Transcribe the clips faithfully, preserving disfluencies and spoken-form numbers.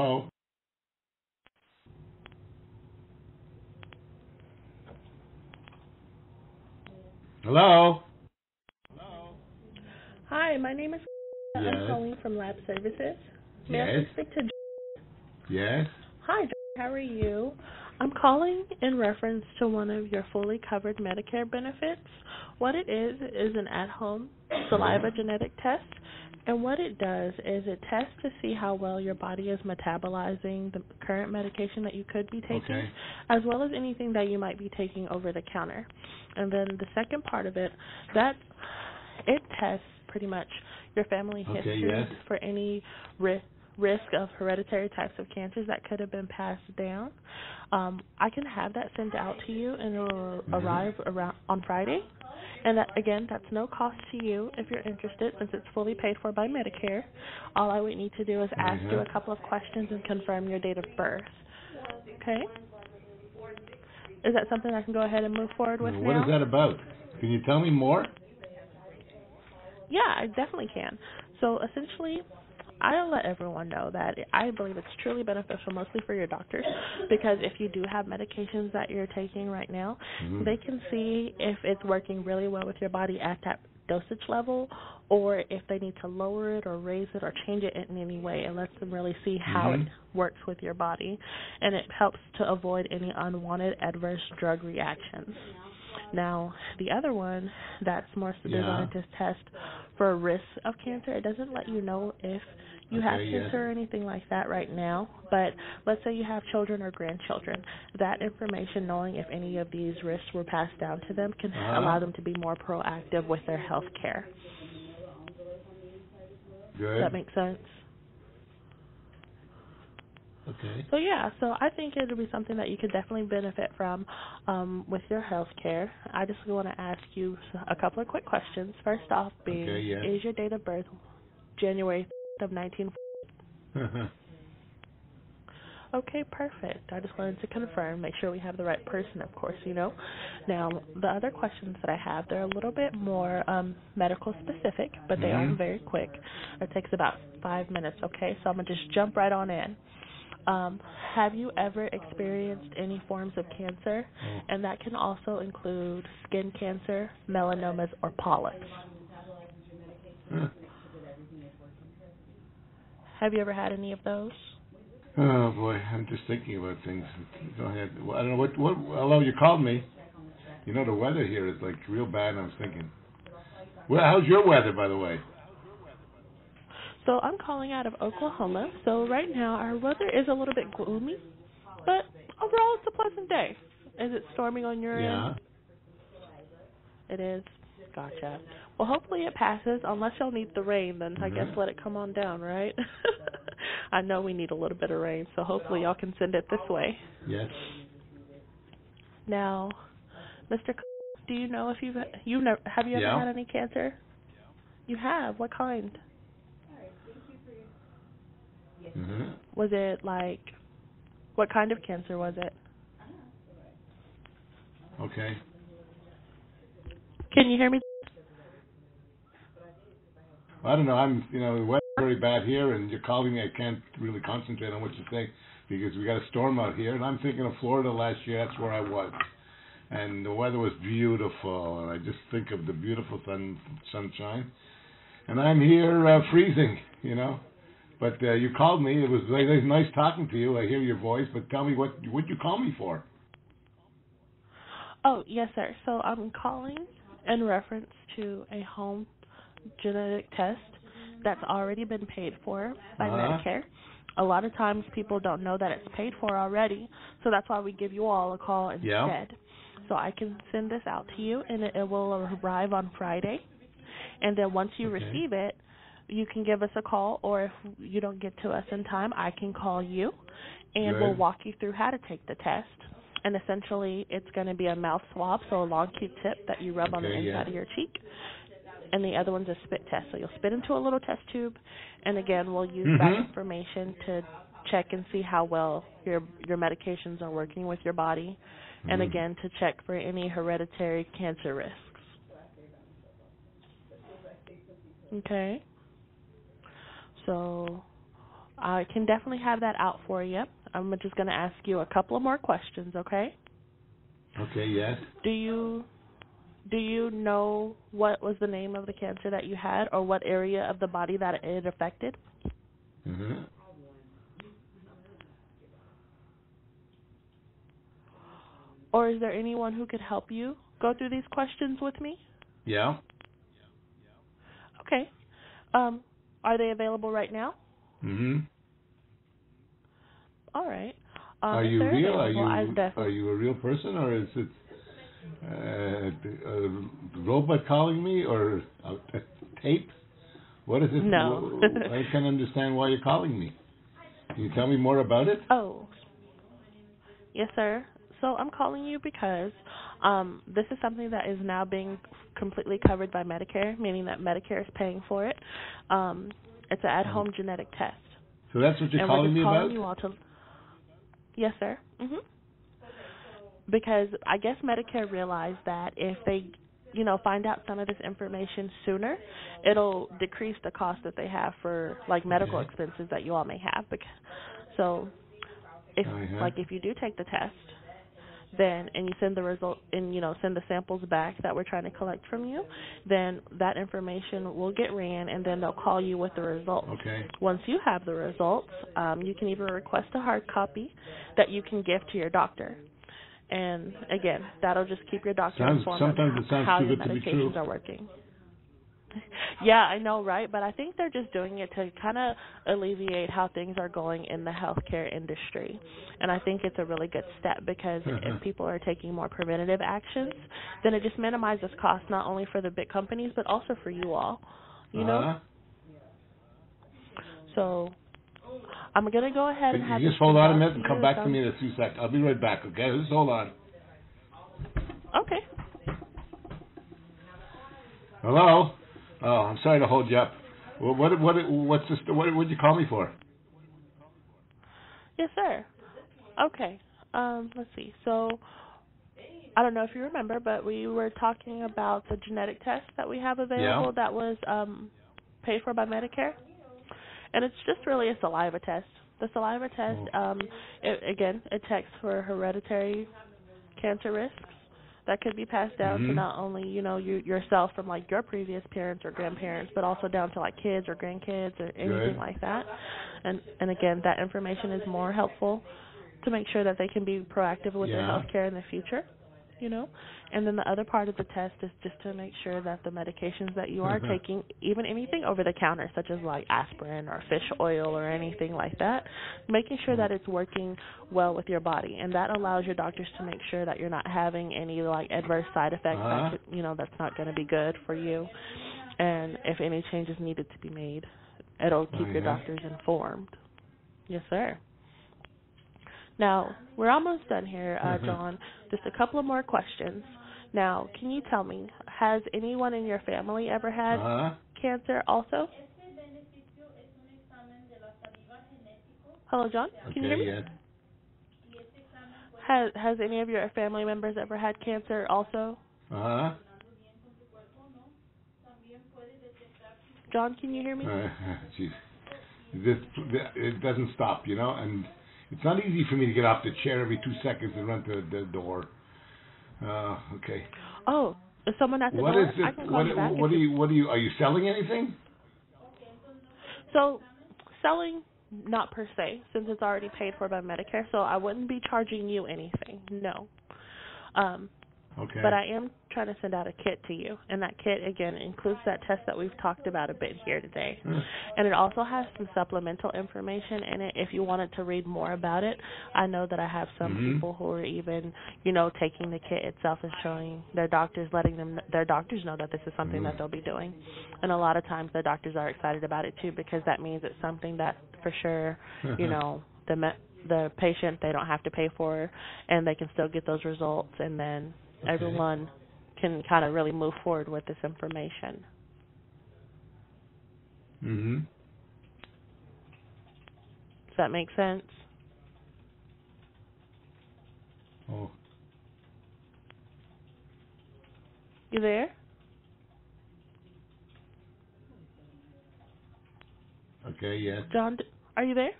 Hello? Hello? Hello? Hi, my name is... Yes. I'm calling from Lab Services. May yes. I speak to... Yes. Hi, how are you? I'm calling in reference to one of your fully covered Medicare benefits. What it is is an at-home saliva genetic test, and what it does is it tests to see how well your body is metabolizing the current medication that you could be taking, okay, as well as anything that you might be taking over the counter. And then the second part of it, that it tests pretty much your family okay, history yes. for any risk. risk of hereditary types of cancers that could have been passed down. Um, I can have that sent out to you, and it will mm-hmm. arrive around on Friday. And, that, again, that's no cost to you if you're interested, since it's fully paid for by Medicare. All I would need to do is ask mm-hmm. you a couple of questions and confirm your date of birth. Okay? Is that something I can go ahead and move forward with now? What is that about? Can you tell me more? Yeah, I definitely can. So, essentially... I'll let everyone know that I believe it's truly beneficial, mostly for your doctors, because if you do have medications that you're taking right now, mm-hmm. they can see if it's working really well with your body at that dosage level, or if they need to lower it or raise it or change it in any way. It lets them really see how mm-hmm. it works with your body, and it helps to avoid any unwanted adverse drug reactions. Now, the other one that's more designed yeah. to test for risk of cancer, it doesn't let you know if you okay, have cancer yeah. or anything like that right now, but let's say you have children or grandchildren. That information, knowing if any of these risks were passed down to them, can uh-huh. allow them to be more proactive with their health care. Good. Does that make sense? Okay. So, yeah, so I think it would be something that you could definitely benefit from um, with your health care. I just want to ask you a couple of quick questions. First off being, okay, yes. is your date of birth January third of nineteen forty? Okay, perfect. I just wanted to confirm, make sure we have the right person, of course, you know. Now, the other questions that I have, they're a little bit more um, medical specific, but they mm-hmm. are very quick. It takes about five minutes, okay? So I'm going to just jump right on in. Um, have you ever experienced any forms of cancer? Oh. And that can also include skin cancer, melanomas, or polyps. Huh. Have you ever had any of those? Oh, boy, I'm just thinking about things. Go ahead. I don't know. What, what, hello, you called me. You know, the weather here is, like, real bad, and I was thinking. Well, how's your weather, by the way? So I'm calling out of Oklahoma. So right now our weather is a little bit gloomy, but overall it's a pleasant day. Is it storming on your yeah. end? It is. Gotcha. Well, hopefully it passes. Unless y'all need the rain, then mm-hmm. I guess let it come on down, right? I know we need a little bit of rain, so hopefully y'all can send it this way. Yes. Now, Mister C- do you know if you've you never have you ever yeah. had any cancer? You have. What kind? Mm-hmm. Was it like, what kind of cancer was it? Okay. Can you hear me? Well, I don't know. I'm, you know, the weather's very bad here, and you're calling me. I can't really concentrate on what you say because we got a storm out here, and I'm thinking of Florida last year. That's where I was, and the weather was beautiful, and I just think of the beautiful sun, sunshine, and I'm here uh, freezing, you know. But uh, you called me. It was, it was nice talking to you. I hear your voice. But tell me, what would you call me for? Oh, yes, sir. So I'm calling in reference to a home genetic test that's already been paid for by uh-huh. Medicare. A lot of times people don't know that it's paid for already. So that's why we give you all a call instead. Yeah. So I can send this out to you, and it, it will arrive on Friday. And then once you okay. receive it, you can give us a call, or if you don't get to us in time, I can call you, and good. We'll walk you through how to take the test. And essentially, it's going to be a mouth swab, so a long Q-tip that you rub okay, on the inside yeah. of your cheek. And the other one's a spit test. So you'll spit into a little test tube, and again, we'll use mm-hmm. that information to check and see how well your your medications are working with your body, mm-hmm. and again, to check for any hereditary cancer risks. Okay. So I can definitely have that out for you. I'm just going to ask you a couple of more questions, okay? Okay, yes. Do you do you know what was the name of the cancer that you had or what area of the body that it affected? Mm-hmm. Or is there anyone who could help you go through these questions with me? Yeah. Okay. Um, are they available right now? Mm-hmm. All right. Um, are you real? Are you, are you a real person, or is it uh, a robot calling me, or a tape? What is it? No. I can't understand why you're calling me. Can you tell me more about it? Oh. Yes, sir. So I'm calling you because um, this is something that is now being completely covered by Medicare, meaning that Medicare is paying for it. Um, it's an at-home genetic test. So that's what you're and calling me calling about? You all to... Yes, sir. Mm-hmm. Because I guess Medicare realized that if they, you know, find out some of this information sooner, it'll decrease the cost that they have for, like, medical okay. expenses that you all may have. So, if uh-huh. like, if you do take the test, then and you send the result and you know send the samples back that we're trying to collect from you, then that information will get ran and then they'll call you with the results. Okay. Once you have the results, um, you can even request a hard copy that you can give to your doctor. And again, that'll just keep your doctor sounds, informed sometimes on how your medications are working. Yeah, I know, right? But I think they're just doing it to kind of alleviate how things are going in the healthcare industry. And I think it's a really good step because uh-huh. if people are taking more preventative actions, then it just minimizes costs not only for the big companies but also for you all, you uh-huh. know? So I'm going to go ahead and have you just hold on a minute and come back to me in a few seconds. I'll be right back, okay? Just hold on. Okay. Hello? Oh, I'm sorry to hold you up. What what what what's this, what would you call me for? Yes, sir. Okay. Um, let's see. So I don't know if you remember, but we were talking about the genetic test that we have available yeah. that was um, paid for by Medicare, and it's just really a saliva test. The saliva test, oh. um, it, again, it tests for hereditary cancer risks that could be passed down mm-hmm. to not only, you know, you yourself from, like, your previous parents or grandparents, but also down to, like, kids or grandkids or anything Good. like that. And, and, again, that information is more helpful to make sure that they can be proactive with yeah. their health care in the future, you know. And then the other part of the test is just to make sure that the medications that you are mm-hmm. taking, even anything over-the-counter, such as, like, aspirin or fish oil or anything like that, making sure that it's working well with your body. And that allows your doctors to make sure that you're not having any, like, adverse side effects, uh-huh. that, you know, that's not going to be good for you. And if any changes needed to be made, it'll keep uh-huh. your doctors informed. Yes, sir. Now, we're almost done here, uh, mm-hmm. John. Just a couple of more questions. Now, can you tell me, has anyone in your family ever had uh-huh. cancer also? Hello, John? Okay, can you hear me? Yeah. Has, has any of your family members ever had cancer also? Uh-huh. John, can you hear me? Uh, geez. This, it doesn't stop, you know, and... It's not easy for me to get off the chair every two seconds and run to the door. Uh, okay. Oh, is someone at the what door? Is I can call what, you back what do you? What do you? Are you selling anything? So, selling, not per se, since it's already paid for by Medicare. So I wouldn't be charging you anything. No. Um, okay. But I am trying to send out a kit to you, and that kit again includes that test that we've talked about a bit here today, mm. and it also has some supplemental information in it if you wanted to read more about it. I know that I have some mm-hmm. people who are even, you know, taking the kit itself and showing their doctors, letting them their doctors know that this is something mm. that they'll be doing, and a lot of times the doctors are excited about it too because that means it's something that for sure, you know, the me- the patient they don't have to pay for, and they can still get those results, and then. Okay. Everyone can kind of really move forward with this information. Mm-hmm. Does that make sense? Oh. You there? Okay, yes. John, Are you there?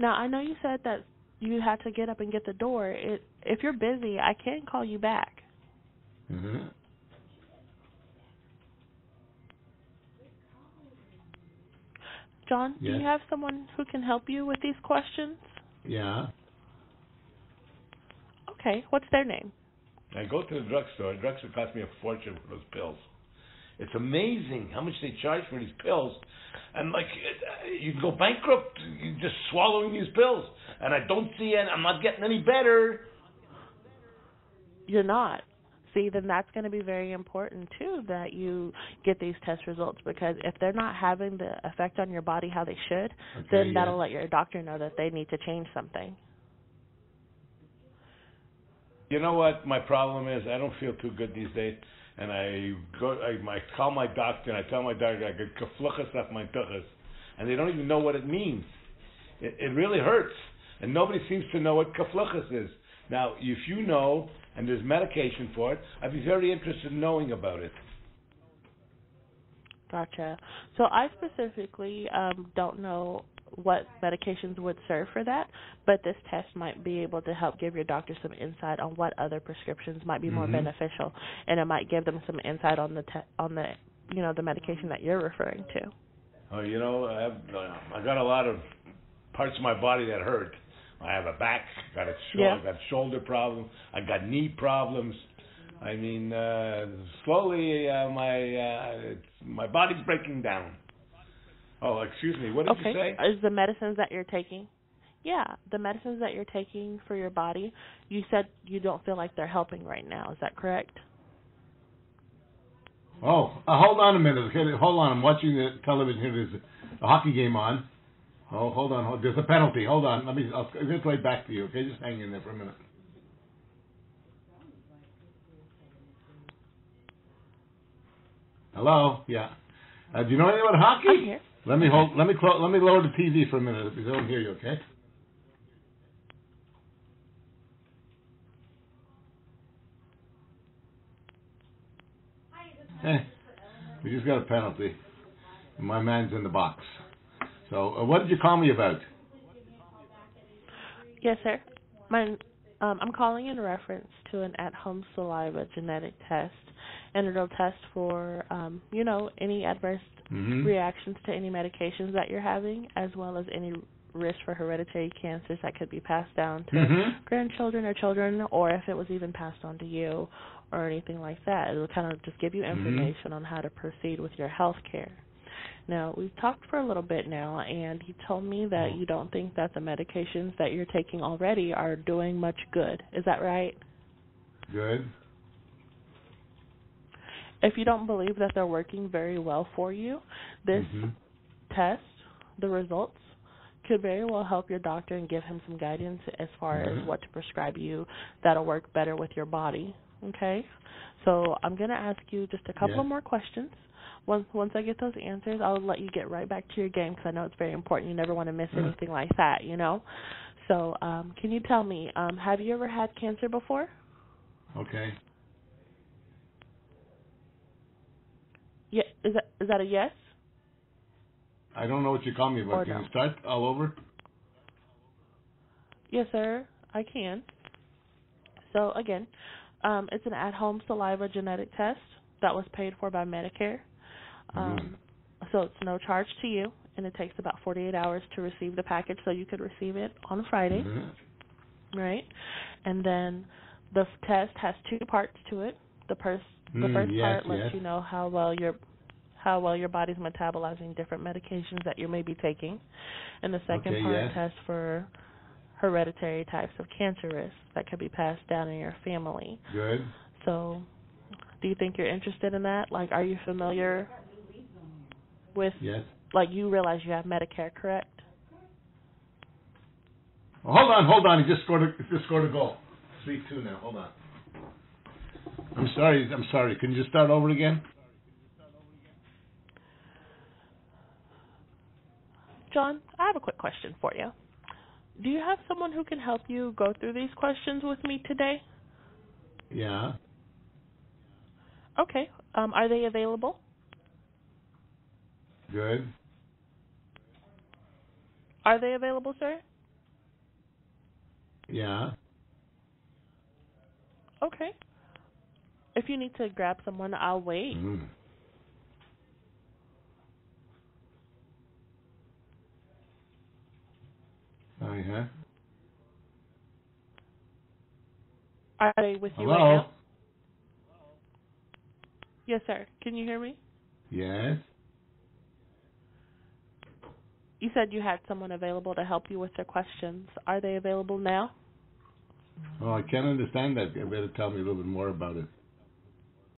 Now, I know you said that you had to get up and get the door. It, if you're busy, I can call you back. Mm-hmm. John, yes. Do you have someone who can help you with these questions? Yeah. Okay. What's their name? I go to the drugstore. The drugstore cost me a fortune for those pills. It's amazing how much they charge for these pills. And, like, you can go bankrupt just swallowing these pills. And I don't see it. I'm not getting any better. You're not. See, then that's going to be very important, too, that you get these test results. Because if they're not having the effect on your body how they should, okay, then that'll yeah. let your doctor know that they need to change something. You know what my problem is? I don't feel too good these days. And I go, I, I call my doctor, and I tell my doctor I could kafluchas off my tuchas, and they don't even know what it means. It, it really hurts, and nobody seems to know what kafluchas is. Now, if you know, and there's medication for it, I'd be very interested in knowing about it. Gotcha. So I specifically um, don't know what medications would serve for that, but this test might be able to help give your doctor some insight on what other prescriptions might be mm-hmm. more beneficial, and it might give them some insight on the te- on the you know the medication that you're referring to. Oh, you know, I've uh, I got a lot of parts of my body that hurt. I have a back, got a sh- yeah. I got shoulder problems, I got knee problems. I mean, uh, slowly uh, my uh, it's, my body's breaking down. Oh, excuse me. What did okay. you say? Is the medicines that you're taking? Yeah, the medicines that you're taking for your body. You said you don't feel like they're helping right now. Is that correct? Oh, uh, hold on a minute. Okay, hold on. I'm watching the television here. There's a hockey game on. Oh, hold on. Hold, there's a penalty. Hold on. Let me. I'll, I'm going to play it back to you. Okay, just hang in there for a minute. Hello. Yeah. Uh, do you know anything about hockey? I'm here. Let me hold. Let me clo- Let me lower the T V for a minute because I don't hear you. Okay. Eh, we just got a penalty. My man's in the box. So, uh, what did you call me about? Yes, sir. My, um, I'm calling in reference to an at-home saliva genetic test, and it'll test for, um, you know, any adverse Mm-hmm. reactions to any medications that you're having, as well as any risk for hereditary cancers that could be passed down to mm-hmm. grandchildren or children, or if it was even passed on to you or anything like that. It'll kind of just give you information mm-hmm. on how to proceed with your health care. Now, we've talked for a little bit now, and you told me that you don't think that the medications that you're taking already are doing much good. Is that right? Good. If you don't believe that they're working very well for you, this mm-hmm. test, the results, could very well help your doctor and give him some guidance as far mm-hmm. as what to prescribe you that'll work better with your body, okay? So I'm going to ask you just a couple yeah. more questions. Once once I get those answers, I'll let you get right back to your game because I know it's very important. You never want to miss mm-hmm. anything like that, you know? So um, can you tell me, um, have you ever had cancer before? Okay. Yeah, is that is that a yes? I don't know what you call me, but can no. you start all over? Yes, sir, I can. So, again, um, it's an at-home saliva genetic test that was paid for by Medicare. Um, mm. So it's no charge to you, and it takes about forty-eight hours to receive the package, so you could receive it on Friday, mm-hmm. right? And then the f- test has two parts to it. The first the first mm, yes, part lets yes. you know how well your how well your body's metabolizing different medications that you may be taking, and the second okay, part yes. tests for hereditary types of cancer risks that could be passed down in your family. Good. So, do you think you're interested in that? Like, are you familiar with? Yes. Like, you realize you have Medicare, correct? Oh, hold on, hold on. He just scored a just scored a goal. Three two now. Hold on. I'm sorry, I'm sorry. Can you just start over again? John, I have a quick question for you. Do you have someone who can help you go through these questions with me today? Yeah. Okay. Um, are they available? Good. Are they available, sir? Yeah. Okay. If you need to grab someone, I'll wait. Mm. Uh-huh. Are they with you Hello? Right now? Yes, sir. Can you hear me? Yes. You said you had someone available to help you with their questions. Are they available now? Oh, I can't understand that. You better tell me a little bit more about it.